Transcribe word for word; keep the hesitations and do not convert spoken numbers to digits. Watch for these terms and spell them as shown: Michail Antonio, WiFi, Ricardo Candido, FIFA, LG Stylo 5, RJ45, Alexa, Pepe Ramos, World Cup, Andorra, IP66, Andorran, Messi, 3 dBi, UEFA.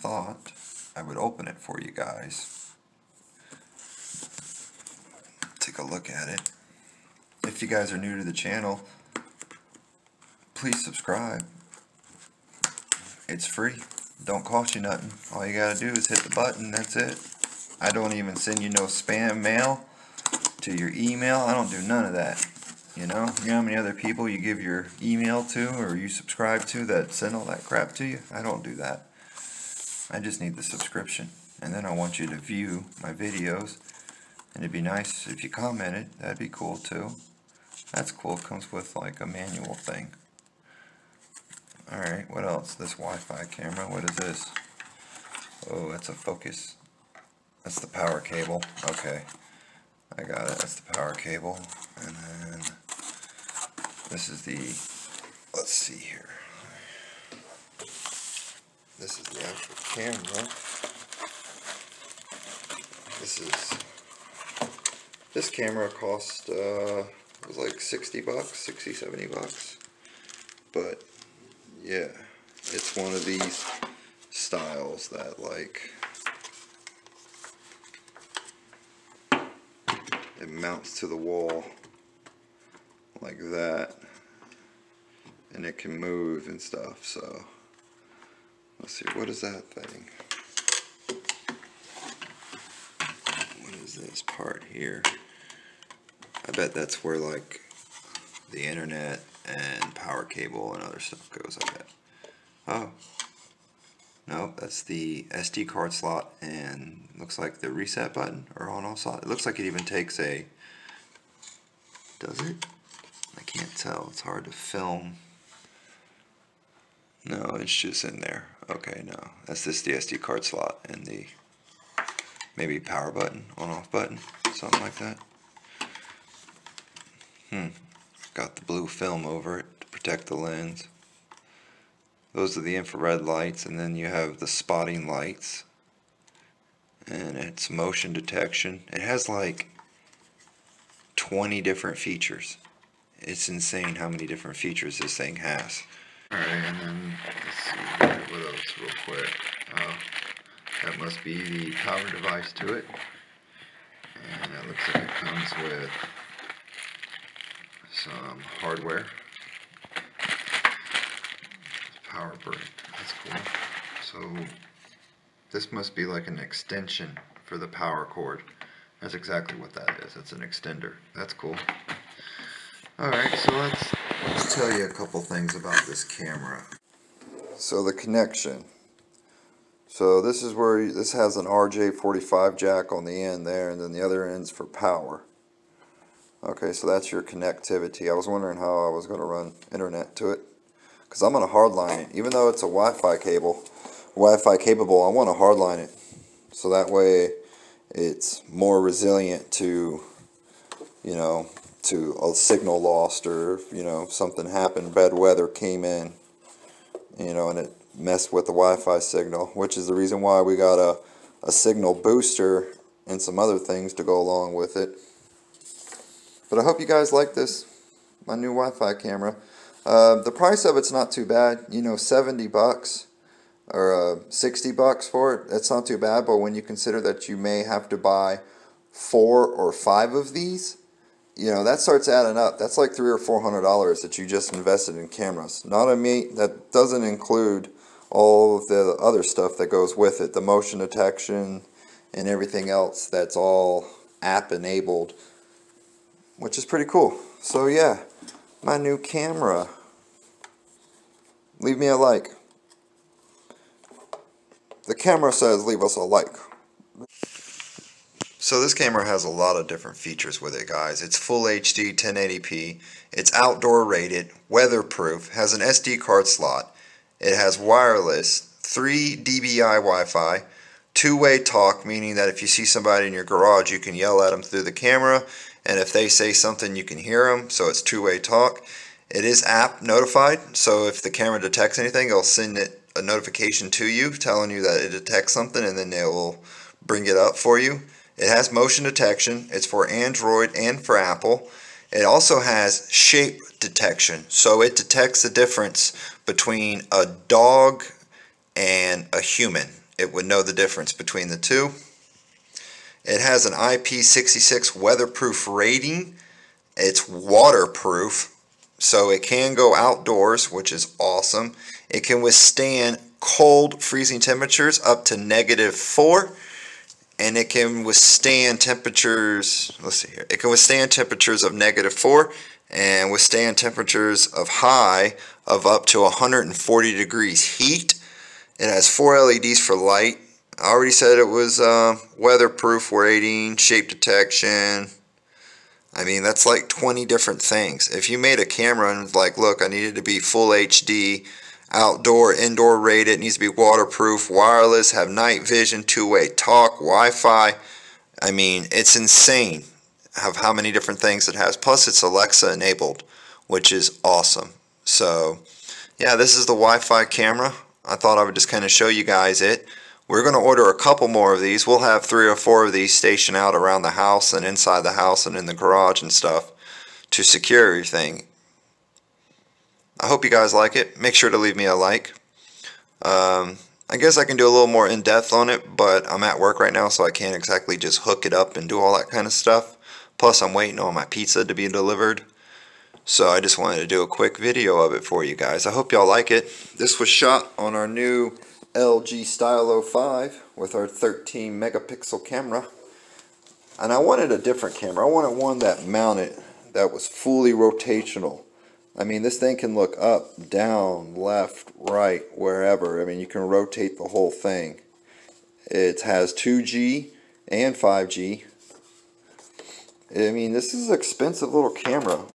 thought I would open it for you guys. Take a look at it. If you guys are new to the channel, please subscribe. It's free. Don't cost you nothing. All you gotta do is hit the button. That's it. I don't even send you no spam mail to your email. I don't do none of that. You know, you know how many other people you give your email to or you subscribe to that send all that crap to you? I don't do that. I just need the subscription. And then I want you to view my videos. And it'd be nice if you commented. That'd be cool too. That's cool. It comes with like a manual thing. Alright, what else? This Wi-Fi camera. What is this? Oh, that's a focus. That's the power cable. Okay. I got it. That's the power cable. And then this is the, let's see here. This is the actual camera. This is, this camera cost, uh, it was like sixty bucks, sixty, seventy bucks. But yeah, it's one of these styles that like, it mounts to the wall like that and it can move and stuff. So let's see, what is that thing? What is this part here? I bet that's where like the internet and power cable and other stuff goes, I bet. Oh no, that's the S D card slot, and looks like the reset button or on off slot. It looks like it even takes a, does it? I can't tell, it's hard to film. No, it's just in there. Okay, no, that's just the S D card slot and the maybe power button, on off button, something like that. Hmm, got the blue film over it to protect the lens. Those are the infrared lights, and then you have the spotting lights, and it's motion detection. It has like twenty different features. It's insane how many different features this thing has. Alright, and then let's see what else real quick. Uh, that must be the power device to it, and it looks like it comes with some hardware. Power brick. That's cool. So this must be like an extension for the power cord. That's exactly what that is. It's an extender. That's cool. Alright, so let's let's tell you a couple things about this camera. So the connection. So this is where this has an R J forty-five jack on the end there, and then the other end's for power. Okay, so that's your connectivity. I was wondering how I was going to run internet to it, because I'm going to hardline it. Even though it's a Wi-Fi cable, Wi-Fi capable, I want to hardline it. So that way it's more resilient to, you know, to a signal lost, or, you know, something happened, bad weather came in, you know, and it messed with the Wi-Fi signal, which is the reason why we got a, a signal booster and some other things to go along with it. But I hope you guys like this, my new Wi-Fi camera. Uh, the price of it's not too bad, you know, seventy bucks or uh, sixty bucks for it. That's not too bad, but when you consider that you may have to buy four or five of these, you know, that starts adding up. That's like three or four hundred dollars that you just invested in cameras. Not a meat that doesn't include all of the other stuff that goes with it, the motion detection and everything else that's all app enabled, which is pretty cool. So yeah, my new camera. Leave me a like. The camera says leave us a like. So this camera has a lot of different features with it, guys. It's full H D ten eighty p. It's outdoor rated, weatherproof, has an S D card slot. It has wireless, three D B I Wi-Fi, two-way talk, meaning that if you see somebody in your garage, you can yell at them through the camera. And if they say something, you can hear them, so it's two-way talk. It is app notified, so if the camera detects anything, it'll send it a notification to you telling you that it detects something, and then it will bring it up for you. It has motion detection. It's for Android and for Apple. It also has shape detection, so it detects the difference between a dog and a human. it would know the difference between the two. It has an I P sixty-six weatherproof rating. It's waterproof, so it can go outdoors, which is awesome. It can withstand cold, freezing temperatures up to negative four, and it can withstand temperatures, let's see here, it can withstand temperatures of negative four and withstand temperatures of high of up to one hundred forty degrees heat. It has four L E Ds for light. I already said it was uh, weatherproof rating, shape detection. I mean, that's like twenty different things. If you made a camera and was like, look, I needed to be full H D, outdoor, indoor rated, it needs to be waterproof, wireless, have night vision, two-way talk, Wi-Fi. I mean, it's insane of how many different things it has. Plus, it's Alexa enabled, which is awesome. So, yeah, this is the Wi-Fi camera. I thought I would just kind of show you guys it. We're going to order a couple more of these. We'll have three or four of these stationed out around the house and inside the house and in the garage and stuff to secure everything. I hope you guys like it. Make sure to leave me a like. Um, I guess I can do a little more in depth on it, but I'm at work right now, so I can't exactly just hook it up and do all that kind of stuff. Plus, I'm waiting on my pizza to be delivered. So I just wanted to do a quick video of it for you guys. I hope y'all like it. This was shot on our new L G Stylo five with our thirteen megapixel camera, and I wanted a different camera. I wanted one that mounted, that was fully rotational. I mean, this thing can look up, down, left, right, wherever. I mean, you can rotate the whole thing. It has two G and five G. I mean, this is an expensive little camera.